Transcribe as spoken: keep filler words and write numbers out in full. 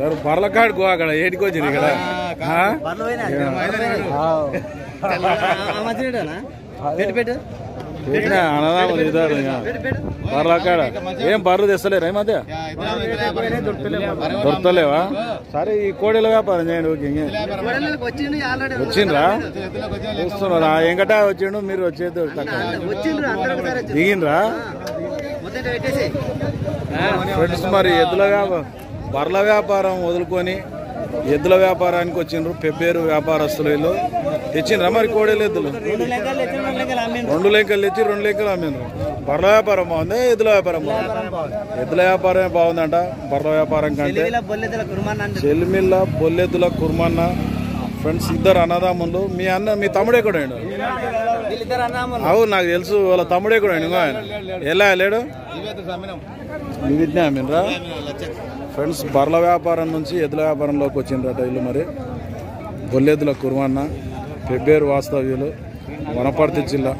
यार बारला काट गोवा कड़ा एट को जरी कड़ा हां बारलो है ना हां आवाज रेड ना पेट पेट देख ना आना बोल इधर बारला काट एम बारलो देसले रे माते दొర్తలేవా सारे ई कोडेला व्यापार చేయండి ఓకేంగే कोडेला వచ్చింది ఆల్రెడీ వచ్చిందా చూస్తున్నారు ఎంగట వచ్చిండు మీరు వచ్చేది వచ్చింద్ర అందరూ సరే దిగింద్రా మొదట పెట్టేసి हां ఫ్రెండ్స్ మరి ఎదులగా బర్ల వ్యాపారం వదులుకొని ఎద్దుల వ్యాపారానికి వచ్చిండ్రు పెబ్బేరు వ్యాపారస్తులు వీళ్ళు తెచ్చిండ్రా మరి కోడెల ఎద్దులు రెండు లేకలు తెచ్చి రెండు లేకలు అమ్మిండ్రు బర్ల వ్యాపారం బాగుందా ఎద్దుల వ్యాపారం బాగుందా ఎద్దుల వ్యాపారమే బాగుందంట బర్ల వ్యాపారం కంటే చెల్మిల్ల బొల్లెద్దుల కుర్మన్న ఫ్రెండ్స్ ఇద్దరు అన్నదమ్ములు మీ అన్న మీ తమ్ముడే కూడా అండి అవును నాకు తెలుసు వాళ్ళ తమ్ముడే కూడా అండి ఎలా లేడు అమ్మిండ్రా फ्रेंड्स बर्ल व्यापार एदल व्यापार वीलू मरी बोलेदुला कुर्मन्न पेब्बेर वास्तव्युलु वनपर्ति जिल्ला।